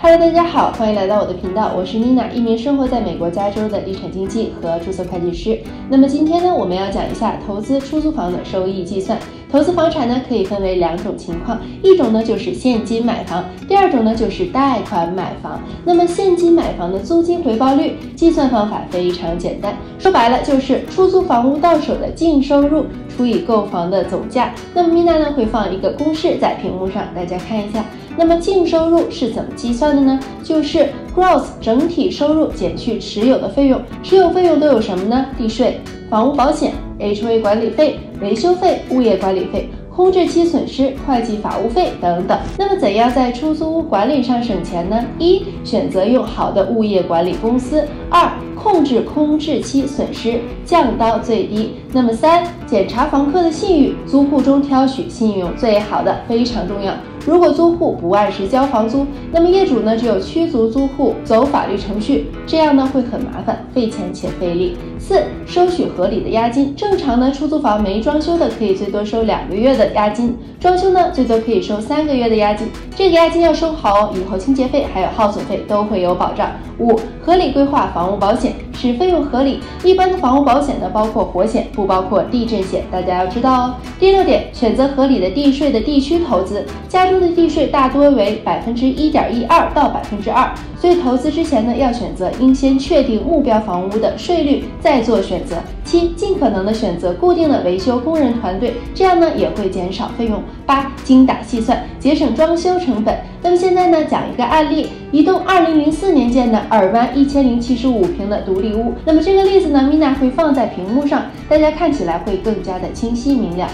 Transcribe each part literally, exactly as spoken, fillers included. Hello， 大家好，欢迎来到我的频道，我是 Mina， 一名生活在美国加州的地产经纪和注册会计师。那么今天呢，我们要讲一下投资出租房的收益计算。投资房产呢，可以分为两种情况，一种呢就是现金买房，第二种呢就是贷款买房。那么现金买房的租金回报率计算方法非常简单，说白了就是出租房屋到手的净收入除以购房的总价。那么 Mina 呢会放一个公式在屏幕上，大家看一下。 那么净收入是怎么计算的呢？就是 gross 整体收入减去持有的费用，持有费用都有什么呢？地税、房屋保险、H O A 管理费、维修费、物业管理费、空置期损失、会计法务费等等。那么怎样在出租屋管理上省钱呢？一、选择用好的物业管理公司；二、控制空置期损失，降到最低。那么三、检查房客的信誉，租户中挑选信用最好的非常重要。 如果租户不按时交房租，那么业主呢只有驱逐租户走法律程序，这样呢会很麻烦，费钱且费力。四、收取合理的押金，正常呢出租房没装修的可以最多收两个月的押金，装修呢最多可以收三个月的押金，这个押金要收好哦，以后清洁费还有耗损费都会有保障。五、合理规划房屋保险，使费用合理。一般的房屋保险呢包括火险，不包括地震险，大家要知道哦。第六点，选择合理的地税的地区投资，加州。 的地税大多为百分之一点一二到百分之二，所以投资之前呢，要选择应先确定目标房屋的税率，再做选择。七，尽可能的选择固定的维修工人团队，这样呢也会减少费用。八，精打细算，节省装修成本。那么现在呢，讲一个案例。 一栋二零零四年建的尔湾一千零七十五平的独立屋，那么这个例子呢 ，Mina 会放在屏幕上，大家看起来会更加的清晰明了。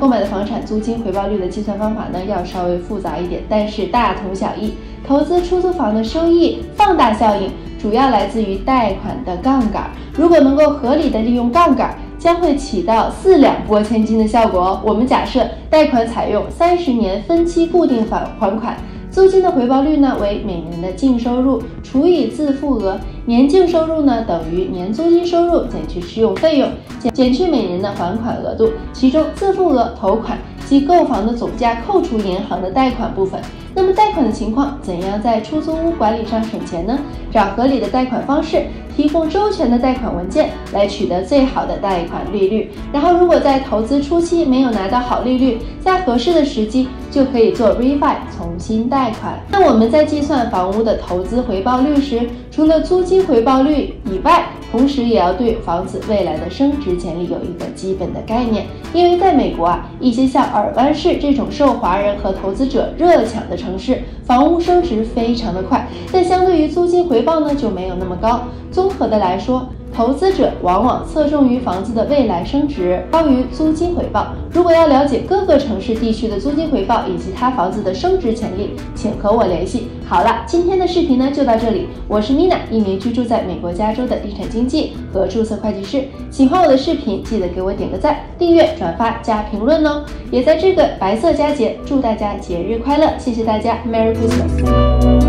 购买的房产租金回报率的计算方法呢，要稍微复杂一点，但是大同小异。投资出租房的收益放大效应主要来自于贷款的杠杆，如果能够合理的利用杠杆，将会起到四两拨千斤的效果哦。我们假设贷款采用三十年分期固定返还款。 租金的回报率呢为每年的净收入除以自付额，年净收入呢等于年租金收入减去持有费用，减减去每年的还款额度，其中自付额、头款及购房的总价扣除银行的贷款部分。那么贷款的情况怎样在出租屋管理上省钱呢？找合理的贷款方式。 提供周全的贷款文件来取得最好的贷款利率。然后，如果在投资初期没有拿到好利率，在合适的时机就可以做 refi 重新贷款。那我们在计算房屋的投资回报率时，除了租金回报率以外，同时也要对房子未来的升值潜力有一个基本的概念。因为在美国啊，一些像尔湾市这种受华人和投资者热抢的城市，房屋升值非常的快，但相对于租金回报呢就没有那么高。 综合的来说，投资者往往侧重于房子的未来升值高于租金回报。如果要了解各个城市地区的租金回报以及它房子的升值潜力，请和我联系。好了，今天的视频呢就到这里。我是 Mina， 一名居住在美国加州的地产经纪和注册会计师。喜欢我的视频，记得给我点个赞、订阅、转发加评论哦。也在这个白色佳节，祝大家节日快乐！谢谢大家 ，Merry Christmas。